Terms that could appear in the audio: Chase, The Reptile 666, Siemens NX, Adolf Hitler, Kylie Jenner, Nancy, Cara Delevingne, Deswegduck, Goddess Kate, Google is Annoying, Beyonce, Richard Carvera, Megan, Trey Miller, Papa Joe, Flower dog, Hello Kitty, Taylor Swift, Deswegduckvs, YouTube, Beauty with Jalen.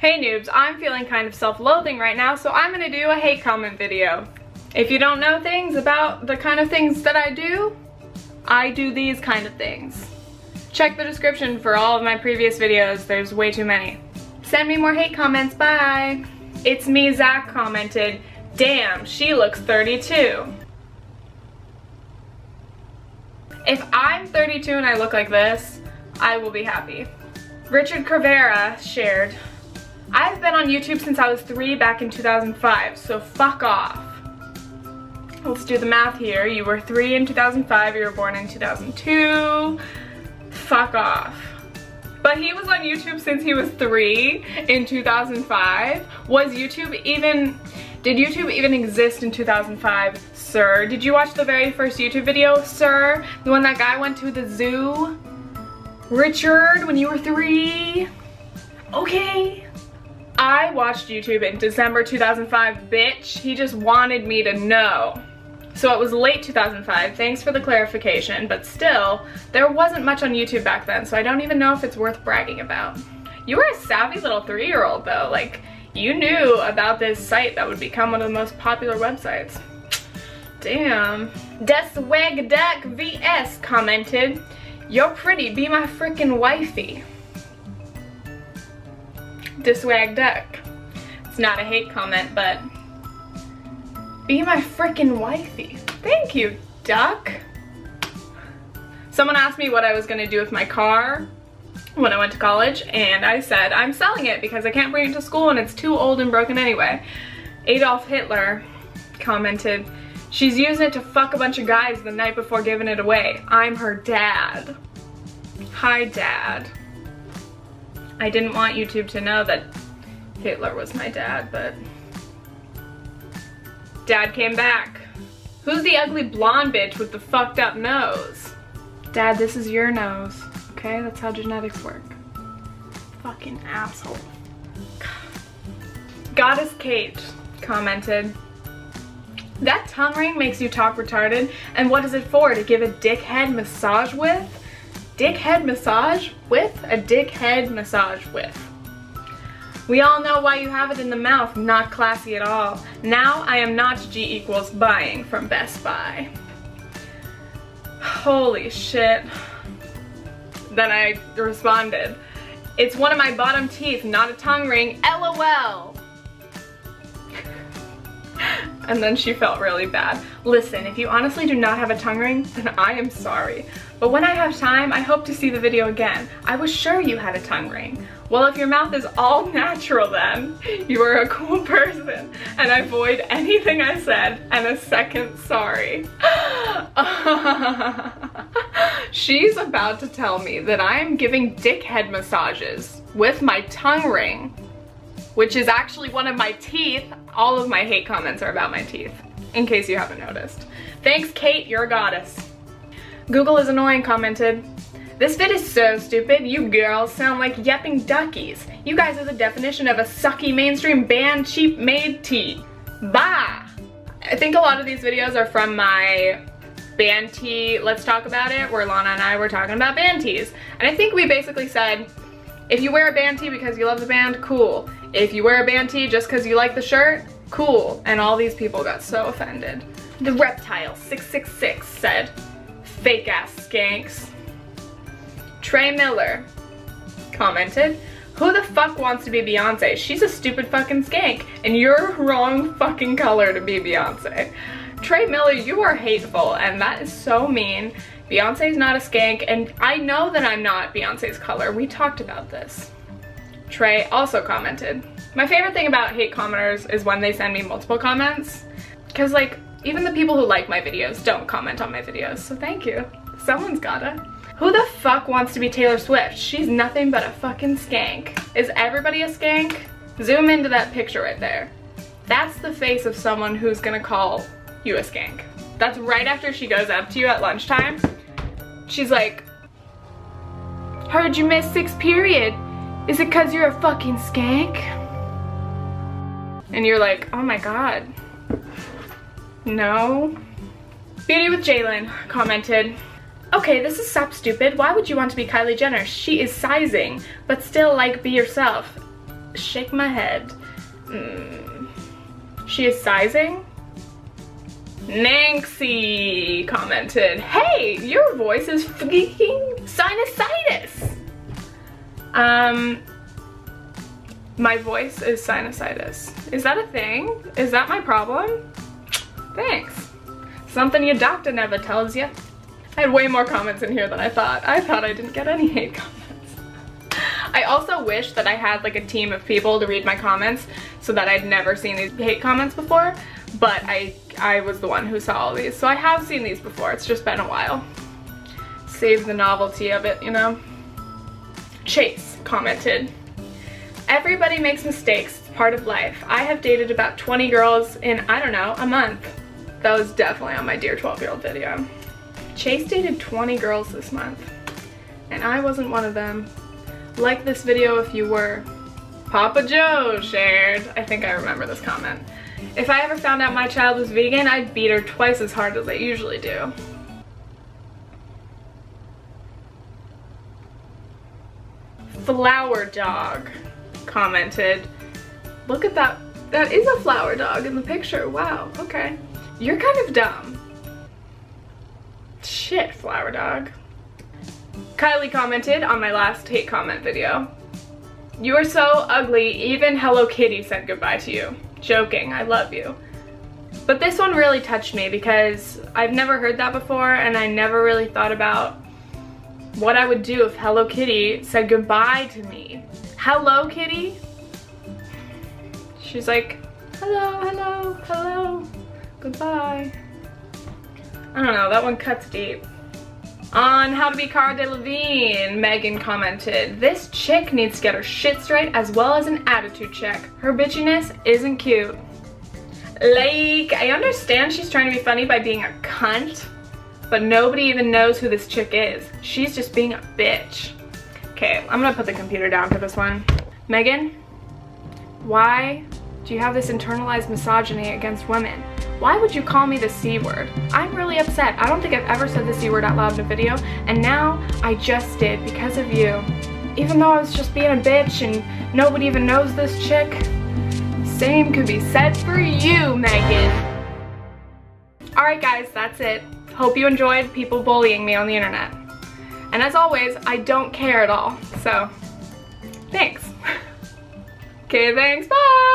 Hey noobs, I'm feeling kind of self-loathing right now, so I'm gonna do a hate comment video. If you don't know things about the kind of things that I do these kind of things. Check the description for all of my previous videos, there's way too many. Send me more hate comments, bye! It's me, Zach commented, damn, she looks 32. If I'm 32 and I look like this, I will be happy. Richard Carvera shared, I've been on YouTube since I was 3 back in 2005, so fuck off. Let's do the math here. You were 3 in 2005, you were born in 2002. Fuck off. But he was on YouTube since he was 3 in 2005. Did YouTube even exist in 2005, sir? Did you watch the very first YouTube video, sir? The one that guy went to the zoo? Richard, when you were 3? Okay. I watched YouTube in December 2005, bitch. He just wanted me to know. So it was late 2005, thanks for the clarification, but still, there wasn't much on YouTube back then, so I don't even know if it's worth bragging about. You were a savvy little 3-year-old though, like, you knew about this site that would become one of the most popular websites. Damn. Deswegduckvs commented, you're pretty, be my freaking wifey. Deswegduck. It's not a hate comment, but be my frickin' wifey. Thank you, duck. Someone asked me what I was gonna do with my car when I went to college, and I said I'm selling it because I can't bring it to school and it's too old and broken anyway. Adolf Hitler commented, she's using it to fuck a bunch of guys the night before giving it away. I'm her dad. Hi, Dad. I didn't want YouTube to know that Hitler was my dad, but Dad came back. Who's the ugly blonde bitch with the fucked up nose? Dad, this is your nose, okay? That's how genetics work. Fucking asshole. Goddess Kate commented, that tongue ring makes you talk retarded, and what is it for, to give a dickhead massage with? Dickhead massage with? A dickhead massage with. We all know why you have it in the mouth, not classy at all. Now I am not G= buying from Best Buy. Holy shit. Then I responded, it's one of my bottom teeth, not a tongue ring, LOL. And then she felt really bad. Listen, if you honestly do not have a tongue ring, then I am sorry. But when I have time, I hope to see the video again. I was sure you had a tongue ring. Well, if your mouth is all natural then, you are a cool person, and I void anything I said and a second sorry. She's about to tell me that I am giving dickhead massages with my tongue ring, which is actually one of my teeth. All of my hate comments are about my teeth, in case you haven't noticed. Thanks, Kate, you're a goddess. Google is Annoying commented, this vid is so stupid, you girls sound like yapping duckies. You guys are the definition of a sucky mainstream band cheap made tea. Bah! I think a lot of these videos are from my band tea, let's talk about it, where Lana and I were talking about band tees. And I think we basically said, if you wear a band tee because you love the band, cool. If you wear a band tee just because you like the shirt, cool. And all these people got so offended. The Reptile 666 said, fake ass skanks. Trey Miller commented, who the fuck wants to be Beyonce? She's a stupid fucking skank, and you're wrong fucking color to be Beyonce. Trey Miller, you are hateful, and that is so mean. Beyonce's not a skank, and I know that I'm not Beyonce's color. We talked about this. Trey also commented, my favorite thing about hate commenters is when they send me multiple comments, because like even the people who like my videos don't comment on my videos, so thank you. Someone's gotta. Who the fuck wants to be Taylor Swift? She's nothing but a fucking skank. Is everybody a skank? Zoom into that picture right there. That's the face of someone who's gonna call you a skank. That's right after she goes up to you at lunchtime. She's like, heard you missed 6th period. Is it cause you're a fucking skank? And you're like, oh my god, no. Beauty with Jalen commented, okay, this is stupid. Why would you want to be Kylie Jenner? She is sizing, but still, like, be yourself. shake my head. She is sizing. Nancy commented, hey, your voice is freaking sinusitis. My voice is sinusitis. Is that a thing? Is that my problem? Thanks. Something your doctor never tells you. I had way more comments in here than I thought. I thought I didn't get any hate comments. I also wish that I had like a team of people to read my comments so that I'd never seen these hate comments before, but I was the one who saw all these. So I have seen these before, it's just been a while. Save the novelty of it, you know? Chase commented, everybody makes mistakes, it's part of life. I have dated about 20 girls in, I don't know, a month. That was definitely on my Dear 12-Year-Old video. Chase dated 20 girls this month, and I wasn't one of them. Like this video if you were. Papa Joe shared. I think I remember this comment. If I ever found out my child was vegan, I'd beat her twice as hard as I usually do. Flower dog commented. Look at that. That is a flower dog in the picture. Wow, okay. You're kind of dumb. Shit, flower dog. Kylie commented on my last hate comment video. You are so ugly, even Hello Kitty said goodbye to you. Joking, I love you. But this one really touched me because I've never heard that before and I never really thought about what I would do if Hello Kitty said goodbye to me. Hello Kitty? She's like, hello, hello, hello, goodbye. I don't know, that one cuts deep. On How to Be Cara Delevingne, Megan commented, this chick needs to get her shit straight as well as an attitude check. Her bitchiness isn't cute. Like, I understand she's trying to be funny by being a cunt, but nobody even knows who this chick is. She's just being a bitch. Okay, I'm gonna put the computer down for this one. Megan, why do you have this internalized misogyny against women? Why would you call me the C word? I'm really upset. I don't think I've ever said the C word out loud in a video, and now I just did because of you. Even though I was just being a bitch and nobody even knows this chick, same could be said for you, Megan. Alright guys, that's it. Hope you enjoyed people bullying me on the internet. And as always, I don't care at all, so thanks. Okay, thanks, bye!